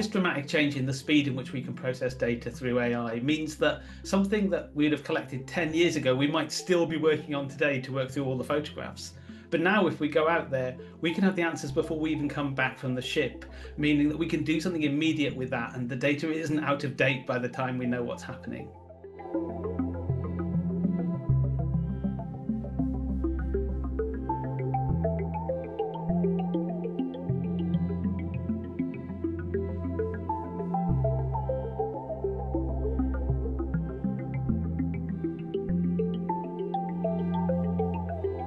This dramatic change in the speed in which we can process data through AI means that something that we'd have collected 10 years ago, we might still be working on today to work through all the photographs. But now if we go out there, we can have the answers before we even come back from the ship, meaning that we can do something immediate with that, and the data isn't out of date by the time we know what's happening.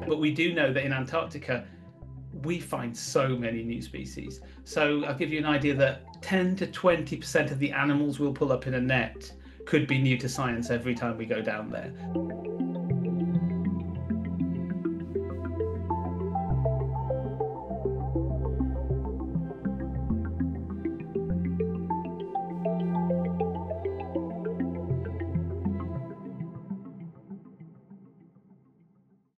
But we do know that in Antarctica, we find so many new species. So I'll give you an idea that 10 to 20% of the animals we'll pull up in a net could be new to science every time we go down there.